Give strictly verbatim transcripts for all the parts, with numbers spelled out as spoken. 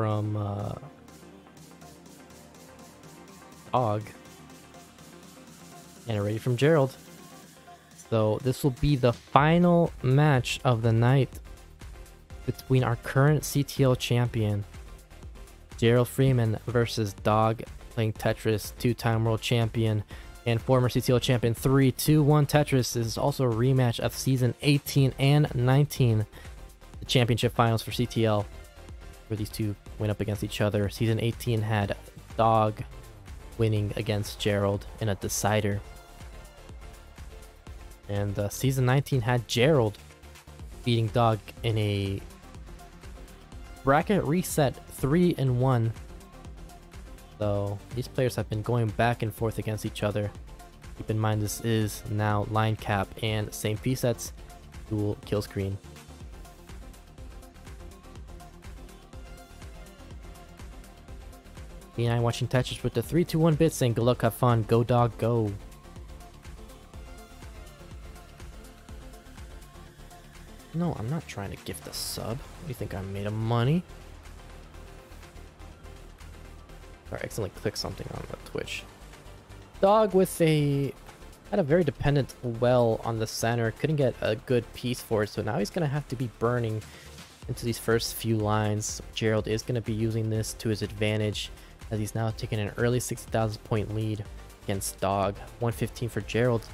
from uh, Dog and already from Gerald. So this will be the final match of the night between our current C T L champion, Gerald Freeman, versus Dog, playing Tetris, two-time world champion and former C T L champion. Three two one Tetris. This is also a rematch of season eighteen and nineteen, the championship finals for C T L, where these two went up against each other. Season eighteen had Dog winning against Gerald in a decider, and uh, season nineteen had Gerald beating Dog in a bracket reset three and one. So these players have been going back and forth against each other. Keep in mind, this is now line cap and same presets, dual kill screen. Me and I watching Tetris with the three two one bit, saying good luck, have fun, go Dog, go. No, I'm not trying to gift a sub. You think I made of money? Or accidentally click something on the Twitch. Dog with a had a very dependent well on the center. Couldn't get a good piece for it, so now he's gonna have to be burning into these first few lines. Gerald is gonna be using this to his advantage, as he's now taking an early sixty thousand point lead against Dog. one fifteen for Gerald,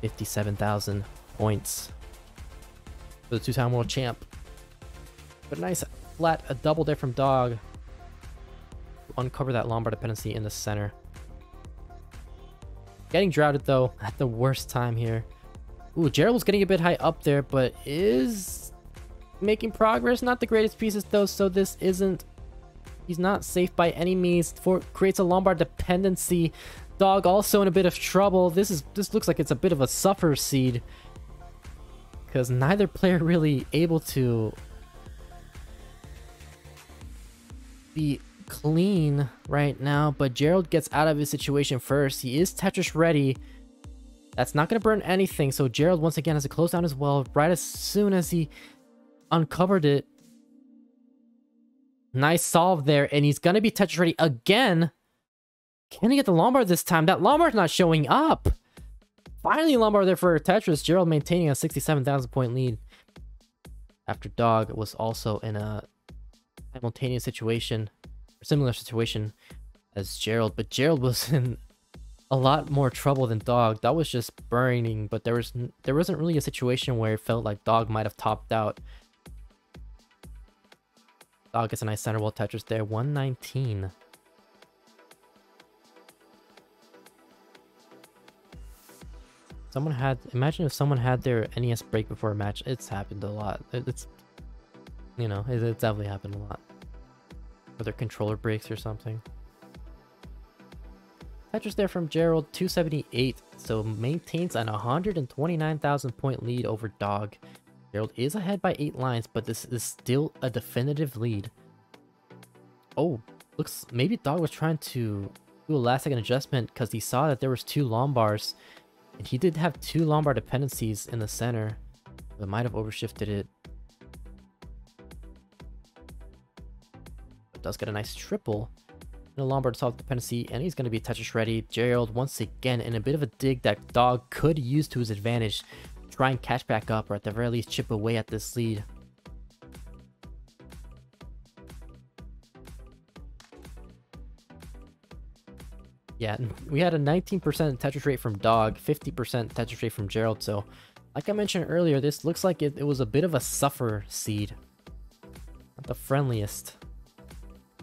fifty-seven thousand points for the two-time world champ. But nice flat, a double there from Dog to uncover that Lombard dependency in the center. Getting droughted though at the worst time here. Ooh, Gerald was getting a bit high up there, but is making progress. Not the greatest pieces though, so this isn't, he's not safe by any means. For creates a Lombard dependency. Dog also in a bit of trouble. This is this looks like it's a bit of a suffer seed, because neither player really able to be clean right now. But Gerald gets out of his situation first. He is Tetris ready. That's not going to burn anything. So Gerald once again has to close down as well right as soon as he uncovered it. Nice solve there, and he's going to be Tetris ready again. Can he get the Lombard this time? That Lombard's not showing up. Finally, Lombard there for Tetris. Gerald maintaining a sixty-seven thousand point lead after Dog was also in a simultaneous situation, or similar situation as Gerald. But Gerald was in a lot more trouble than Dog. That was just burning, but there was there wasn't really a situation where it felt like Dog might have topped out. Dog gets a nice center wall Tetris there, one nineteen. Someone had, imagine if someone had their N E S break before a match. It's happened a lot. It's, you know, it's definitely happened a lot. Or their controller breaks or something. Tetris there from Gerald, two seventy-eight. So maintains an one hundred twenty-nine thousand point lead over Dog. Gerald is ahead by eight lines, but this is still a definitive lead. Oh, looks, maybe Dog was trying to do a last second adjustment because he saw that there was two Lombards. And he did have two Lombard dependencies in the center, but might have overshifted it. But does get a nice triple and a Lombard solve dependency, and he's going to be Tetris ready. Gerald once again in a bit of a dig that Dog could use to his advantage. Try and catch back up, or at the very least chip away at this lead. Yeah, we had a nineteen percent Tetris rate from Dog, fifty percent Tetris rate from Gerald. So, like I mentioned earlier, this looks like it, it was a bit of a suffer seed. Not the friendliest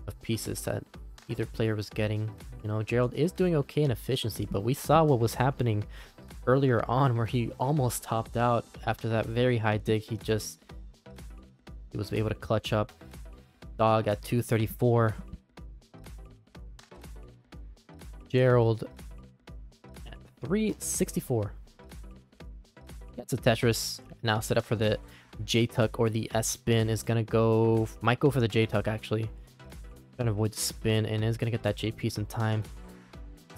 of pieces that either player was getting. You know, Gerald is doing okay in efficiency, but we saw what was happening earlier on where he almost topped out after that very high dig. He just he was able to clutch up. Dog at two thirty-four. Gerald at three sixty-four. That's a Tetris now set up for the J-tuck or the S-spin. Is going to go, might go for the J-tuck actually. Going to avoid spin and is going to get that J-piece in time.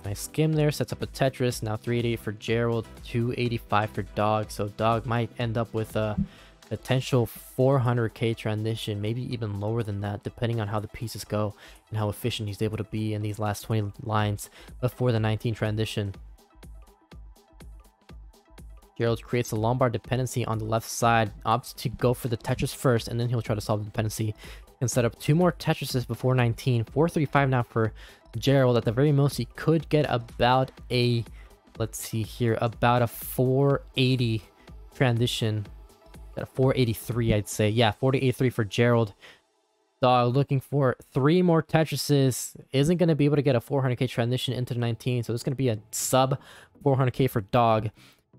Nice skim there, sets up a Tetris. Now three eighty-eight for Gerald, two eighty-five for Dog. So Dog might end up with a potential four hundred K transition, maybe even lower than that, depending on how the pieces go and how efficient he's able to be in these last twenty lines before the nineteen transition. Gerald creates a lumbar dependency on the left side, opts to go for the Tetris first, and then he'll try to solve the dependency. Can set up two more Tetrises before nineteen. four thirty-five now for Gerald. At the very most, he could get about a, let's see here, about a four eighty transition. At four eighty-three, I'd say. Yeah, four eighty-three for Gerald. Dog looking for three more Tetrises. Isn't going to be able to get a four hundred K transition into the nineteen, so it's going to be a sub four hundred K for Dog.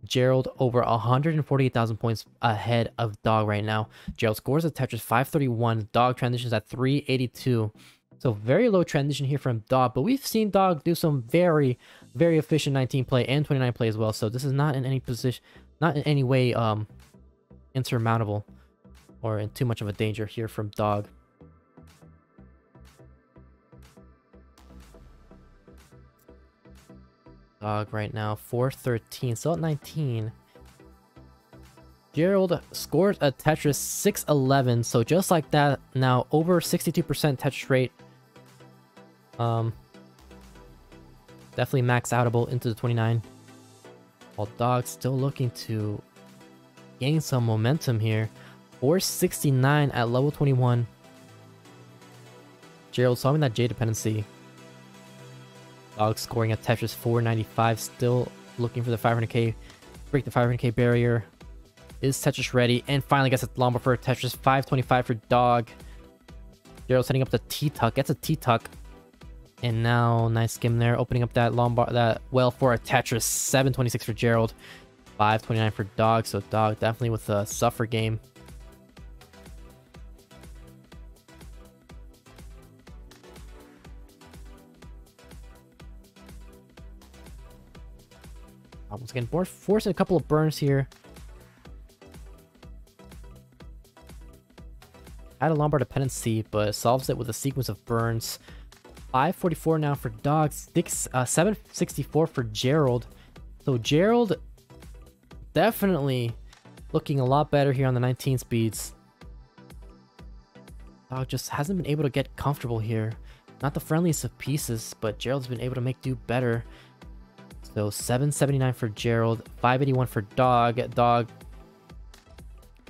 Gerald over one hundred forty-eight thousand points ahead of Dog right now. Gerald scores a Tetris five thirty-one. Dog transitions at three eighty-two. So very low transition here from Dog, but we've seen Dog do some very, very efficient nineteen play and twenty-nine play as well. So this is not in any position, not in any way um, insurmountable or in too much of a danger here from Dog. Dog right now, four thirteen, still at nineteen. Gerald scored a Tetris six eleven, so just like that, now over sixty-two percent Tetris rate. Um, definitely max outable into the twenty-nine. While Dog still looking to gain some momentum here. four sixty-nine at level twenty-one. Gerald solving that J dependency. Dog scoring a Tetris four ninety-five, still looking for the five hundred K, break the five hundred K barrier. Is Tetris ready? And finally gets a lumbar for a Tetris five twenty-five for Dog. Gerald setting up the T-tuck, gets a T-tuck. And now, nice skim there, opening up that lumbar, that well for a Tetris seven twenty-six for Gerald, five twenty-nine for Dog. So Dog definitely with a suffer game. Once again, we're forcing a couple of burns here. Had a lumbar dependency, but solves it with a sequence of burns. five forty-four now for Dog, six, uh, seven sixty-four for Gerald. So Gerald definitely looking a lot better here on the nineteen speeds. Dog just hasn't been able to get comfortable here. Not the friendliest of pieces, but Gerald's been able to make do better. So seven seventy-nine for Gerald, five eighty-one for Dog. Dog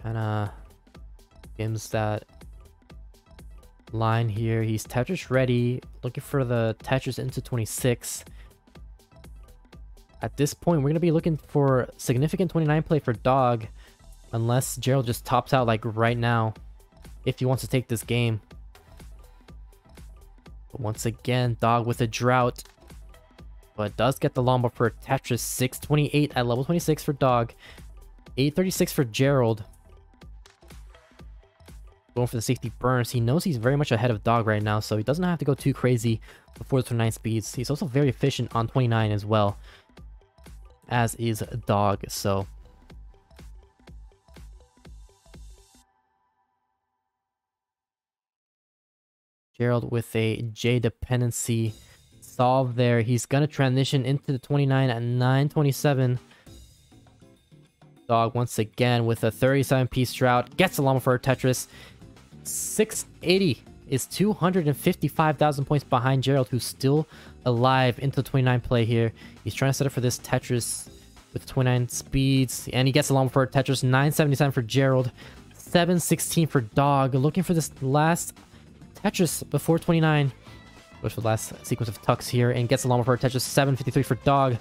kind of skims that line here. He's Tetris ready, looking for the Tetris into twenty-six. At this point, we're going to be looking for significant twenty-nine play for Dog, unless Gerald just tops out like right now, if he wants to take this game. But once again, Dog with a drought. But does get the lombo for Tetris, six twenty-eight at level twenty-six for Dog, eight thirty-six for Gerald. Going for the sixty burns. He knows he's very much ahead of Dog right now, so he doesn't have to go too crazy before the twenty-nine speeds. He's also very efficient on twenty-nine as well, as is Dog, so... Gerald with a J dependency. Solve there. He's gonna transition into the twenty-nine at nine twenty-seven. Dog once again with a thirty-seven piece drought, gets a llama for a Tetris. six eighty is two hundred fifty-five thousand points behind Gerald, who's still alive into the twenty-nine play here. He's trying to set up for this Tetris with twenty-nine speeds, and he gets a llama for a Tetris. nine seventy-seven for Gerald, seven sixteen for Dog, looking for this last Tetris before twenty-nine. Goes for the last sequence of tucks here and gets a llama for a Tetris. seven fifty-three for Dog,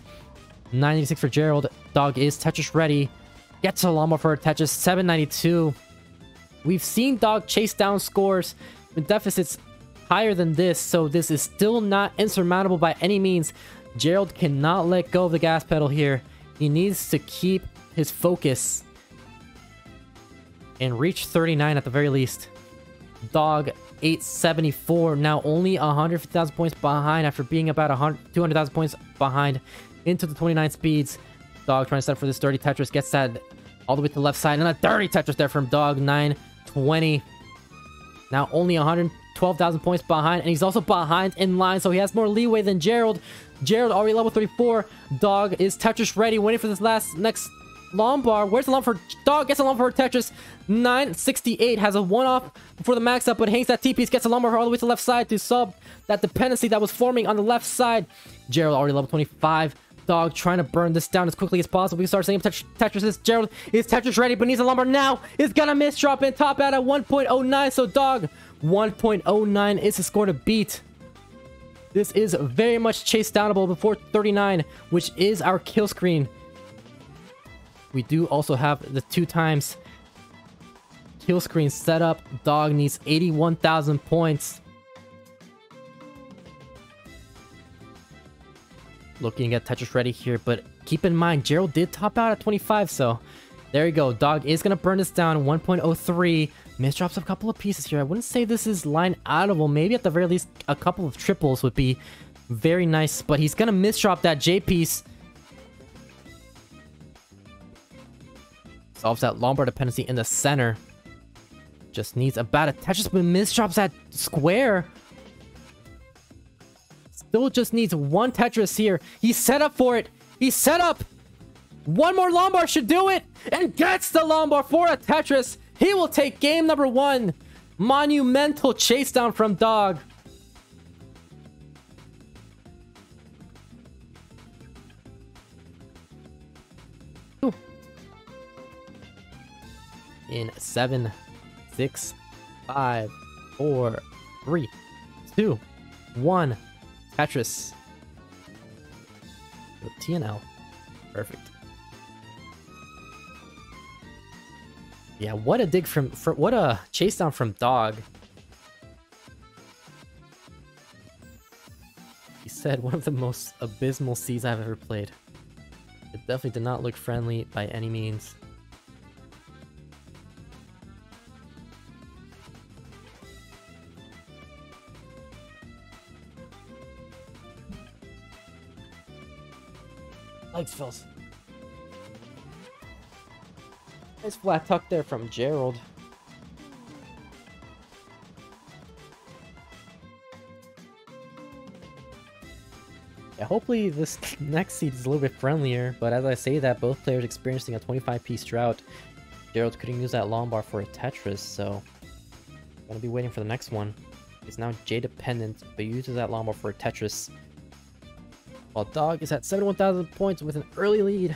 nine eighty-six for Gerald. Dog is Tetris ready, gets a llama for a Tetris. seven ninety-two. We've seen Dog chase down scores with deficits higher than this, so this is still not insurmountable by any means. Gerald cannot let go of the gas pedal here. He needs to keep his focus and reach thirty-nine at the very least. Dog eight seventy-four, now only one hundred fifty thousand points behind after being about two hundred thousand points behind into the twenty-nine speeds. Dog trying to set up for this dirty Tetris, gets that all the way to the left side, and a dirty Tetris there from Dog. Nine twenty, now only one hundred twelve thousand points behind, and he's also behind in line, so he has more leeway than Gerald. Gerald already level thirty-four. Dog is Tetris ready, waiting for this last next Lombard. Where's the lump for Dog? Gets a lump for Tetris. nine sixty-eight has a one-off before the max up, but hangs that T-piece. Gets a lumber all the way to the left side to solve that dependency that was forming on the left side. Gerald already level twenty-five. Dog trying to burn this down as quickly as possible. We start saying Tetris. Tetris. Gerald is Tetris ready, but needs a lumber now. Is gonna miss drop and top out at one point oh nine. So Dog, one point oh nine is the score to beat. This is very much chase downable before thirty-nine, which is our kill screen. We do also have the two times kill screen set up. Dog needs eighty-one thousand points. Looking at Tetris ready here, but keep in mind, Gerald did top out at twenty-five, so there you go. Dog is going to burn this down, one point oh three. Miss drops a couple of pieces here. I wouldn't say this is line outable. Maybe at the very least, a couple of triples would be very nice, but he's going to miss drop that J piece. Solves that Lombard dependency in the center. Just needs about a Tetris, but miss drops that square. Still just needs one Tetris here. He's set up for it. He's set up. One more Lombard should do it. And gets the Lombard for a Tetris. He will take game number one. Monumental chase down from Dog. Ooh. In seven, six, five, four, three, two, one. Tetris. T N L. Perfect. Yeah, what a dig from... For, what a chase down from Dog. He said, one of the most abysmal Cs I've ever played. It definitely did not look friendly by any means. Legs fills. Nice flat tuck there from Gerald. Yeah, hopefully this next seed is a little bit friendlier, but as I say that, both players experiencing a twenty-five piece drought. Gerald couldn't use that Lombard for a Tetris, so gonna be waiting for the next one. It's now J dependent, but uses that Lombard for a Tetris. While Dog is at seventy-one thousand points with an early lead.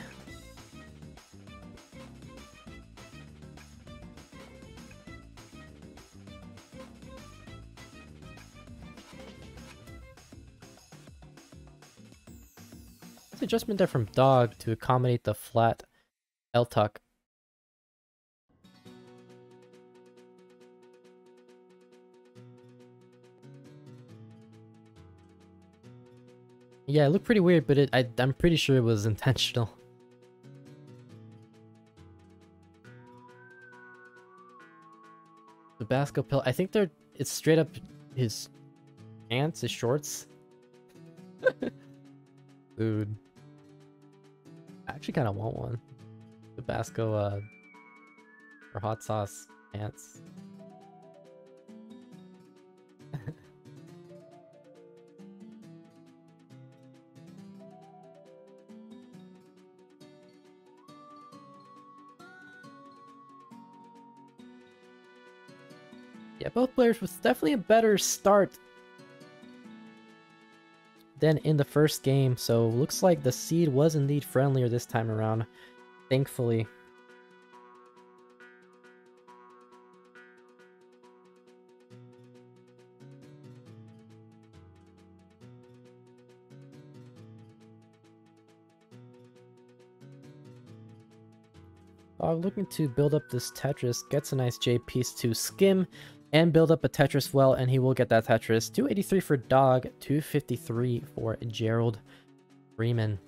That's adjustment there from Dog to accommodate the flat L tuck. Yeah, it looked pretty weird, but it, I, I'm pretty sure it was intentional. The Tabasco pill, I think they're... It's straight up his pants, his shorts. Dude. I actually kind of want one. Tabasco, uh... or hot sauce pants. Yeah, both players was definitely a better start than in the first game, so looks like the seed was indeed friendlier this time around, thankfully. Uh, looking to build up this Tetris, gets a nice J piece to skim and build up a Tetris well, and he will get that Tetris. two eighty-three for Dog, two fifty-three for Gerald Freeman.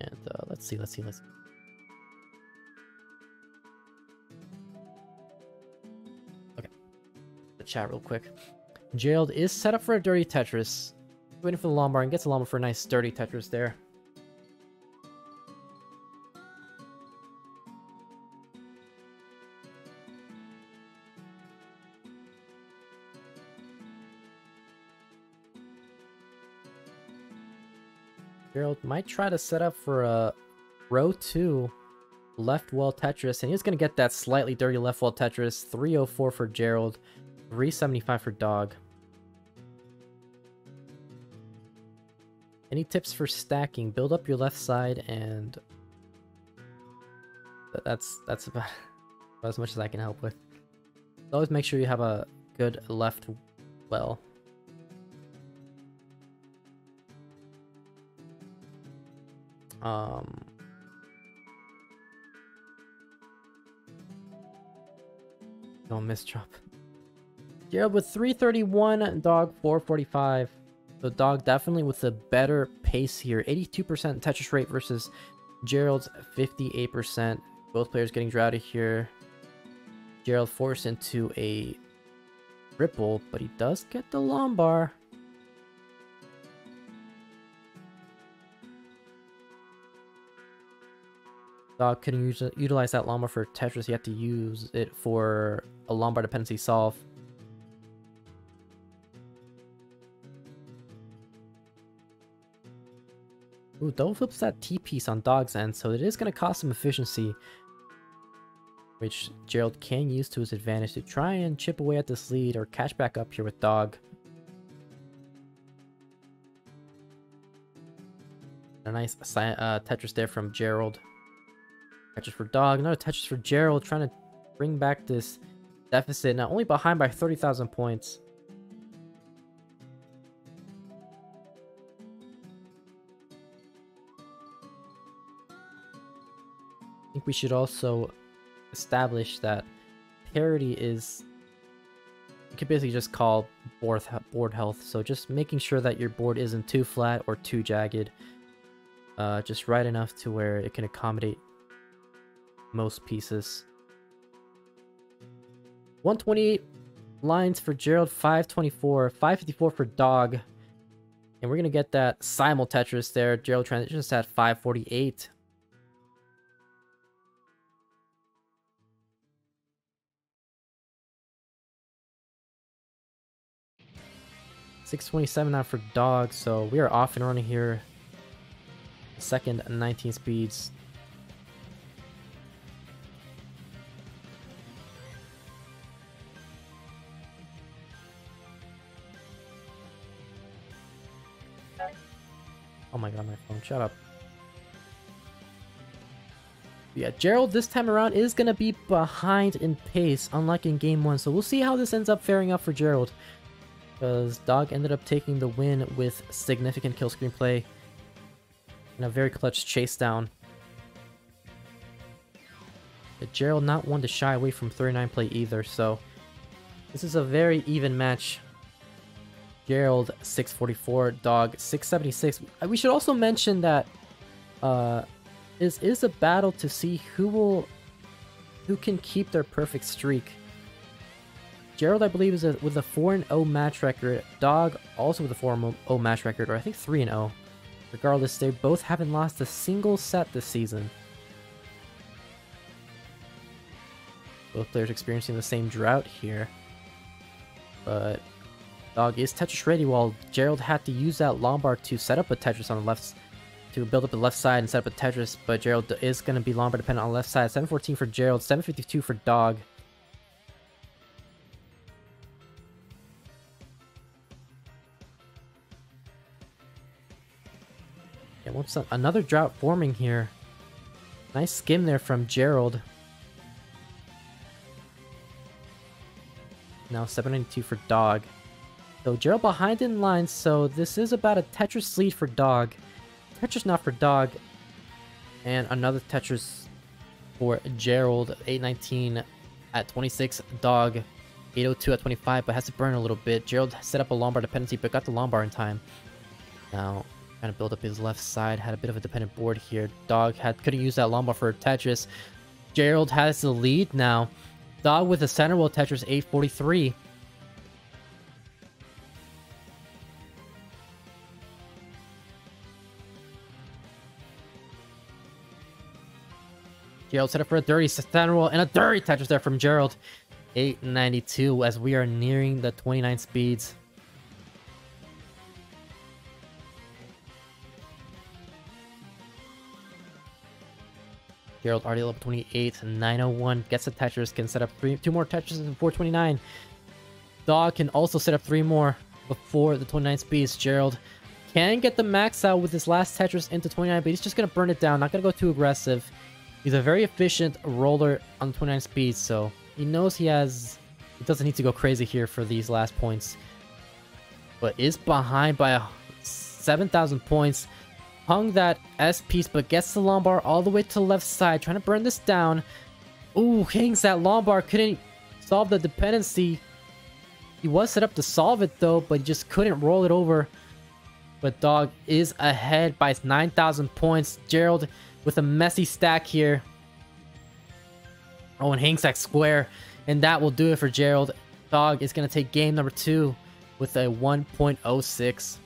And uh, let's see, let's see, let's see. Okay. The chat real quick. Gerald is set up for a dirty Tetris. Waiting for the Lombard and gets a Lombard for a nice dirty Tetris there. Gerald might try to set up for a row two, left wall Tetris, and he's going to get that slightly dirty left wall Tetris. three oh four for Gerald, three seventy-five for Dog. Any tips for stacking? Build up your left side, and that's that's about, about as much as I can help with. Always make sure you have a good left well. Um. Don't miss drop. Gerald with three thirty-one, Dog four forty-five. So Dog definitely with a better pace here. eighty-two percent Tetris rate versus Gerald's fifty-eight percent. Both players getting droughty here. Gerald forced into a ripple, but he does get the lumbar. Dog couldn't use, utilize that lumbar for Tetris. He had to use it for a lumbar dependency solve. Ooh, double flips that T-piece on Dog's end, so it is going to cost him efficiency, which Gerald can use to his advantage to try and chip away at this lead or catch back up here with Dog. A nice uh, Tetris there from Gerald. Tetris for Dog, another Tetris for Gerald, trying to bring back this deficit. Now only behind by thirty thousand points. I think we should also establish that parity is, you could basically just call board, board health. So just making sure that your board isn't too flat or too jagged, uh, just right enough to where it can accommodate most pieces. one twenty-eight lines for Gerald, five twenty-four, five fifty-four for Dog. And we're going to get that simul Tetris there. Gerald transitions at five forty-eight. six twenty-seven now for Dog, so we are off and running here. Second nineteen speeds. Oh my god, my phone. Shut up. Yeah, Gerald this time around is going to be behind in pace, unlike in game one. So we'll see how this ends up faring up for Gerald, because Dog ended up taking the win with significant kill screen play and a very clutch chase down. But Gerald not one to shy away from thirty-nine play either, so this is a very even match. Gerald six forty-four, Dog six seventy-six. We should also mention that uh, this is a battle to see who will, who can keep their perfect streak. Gerald, I believe, is a, with a four and oh match record. Dog also with a four and oh match record, or I think three and oh. Regardless, they both haven't lost a single set this season. Both players experiencing the same drought here, but Dog is Tetris ready, while Gerald had to use that lumbar to set up a Tetris on the left, to build up the left side and set up a Tetris. But Gerald is going to be lumbar dependent on the left side. seven fourteen for Gerald, seven fifty-two for Dog. Yeah, once another drought forming here. Nice skim there from Gerald. Now seven ninety-two for Dog. So Gerald behind in line, so this is about a Tetris lead for Dog. Tetris not for Dog. And another Tetris for Gerald. eight nineteen at twenty-six. Dog eight oh two at twenty-five, but has to burn a little bit. Gerald set up a lumbar dependency, but got the lumbar in time. Now trying to build up his left side. Had a bit of a dependent board here. Dog had couldn't use that lumbar for Tetris. Gerald has the lead now. Dog with a center wheel Tetris, eight forty-three. Gerald set up for a dirty center roll and a dirty Tetris there from Gerald. eight ninety-two as we are nearing the twenty-nine speeds. Gerald already level twenty-eight, nine oh one gets the Tetris, can set up three, two more Tetris before twenty-nine. Dog can also set up three more before the twenty-nine speeds. Gerald can get the max out with his last Tetris into twenty-nine, but he's just going to burn it down, not going to go too aggressive. He's a very efficient roller on twenty-nine speeds, so he knows he has... He doesn't need to go crazy here for these last points. But is behind by seven thousand points. Hung that S piece, but gets the Lombard all the way to the left side. Trying to burn this down. Ooh, hangs that Lombard. Couldn't solve the dependency. He was set up to solve it, though, but he just couldn't roll it over. But Dog is ahead by nine thousand points. Gerald with a messy stack here. Oh, and hangs that square. And that will do it for Gerald. Dog is going to take game number two with a one point oh six.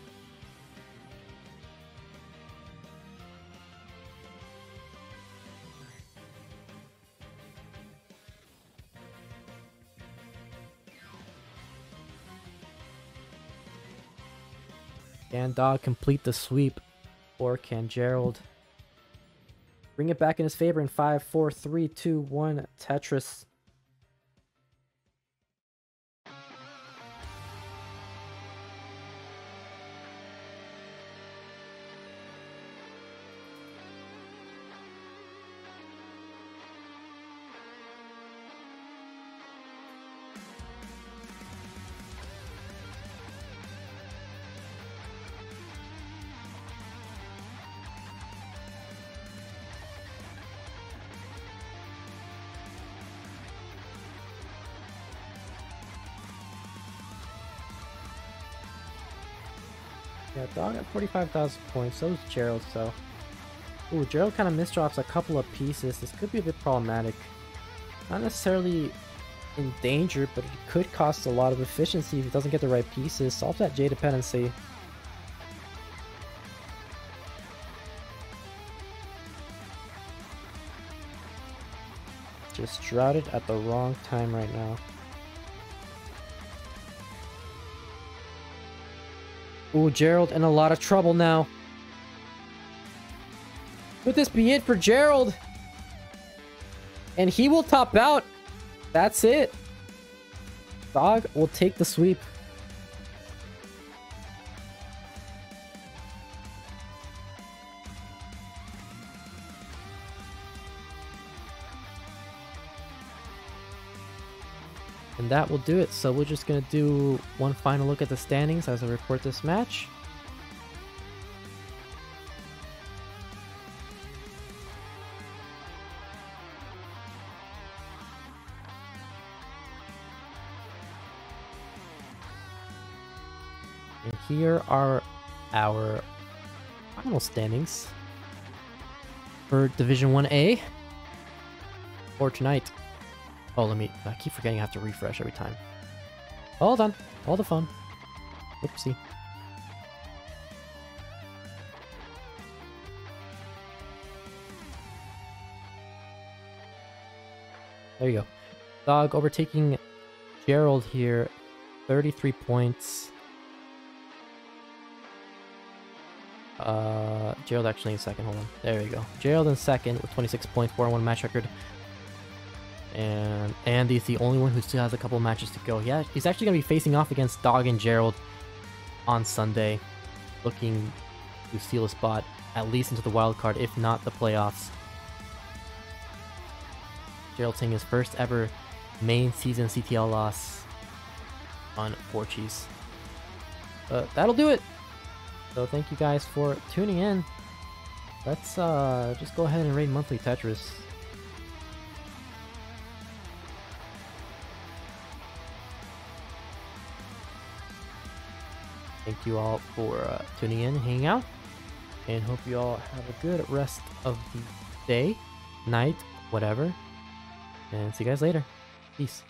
Can Dog complete the sweep, or can Gerald bring it back in his favor in five, four, three, two, one, Tetris? Yeah, Dog at forty-five thousand points, so is Gerald, so... Ooh, Gerald kind of misdrops a couple of pieces. This could be a bit problematic. Not necessarily in danger, but it could cost a lot of efficiency if he doesn't get the right pieces. Solve that J dependency. Just droughted at the wrong time right now. Ooh, Gerald in a lot of trouble now. Could this be it for Gerald? And he will top out. That's it. Dog will take the sweep. And that will do it. So we're just going to do one final look at the standings as I report this match. And here are our final standings for Division one A for tonight. Oh, let me... I keep forgetting I have to refresh every time. Hold on. All the fun. Oopsie. There you go. Dog overtaking Gerald here. thirty-three points. Uh, Gerald actually in second. Hold on. There you go. Gerald in second with twenty-six points. four one match record. And Andy's the only one who still has a couple matches to go. Yeah, he's actually going to be facing off against Dog and Gerald on Sunday, looking to steal a spot, at least into the wild card, if not the playoffs. Gerald taking his first ever main season C T L loss on Porchies. But that'll do it! So thank you guys for tuning in. Let's uh, just go ahead and raid monthly Tetris. Thank you all for uh, tuning in, hanging out, and hope you all have a good rest of the day, night, whatever, and see you guys later. Peace.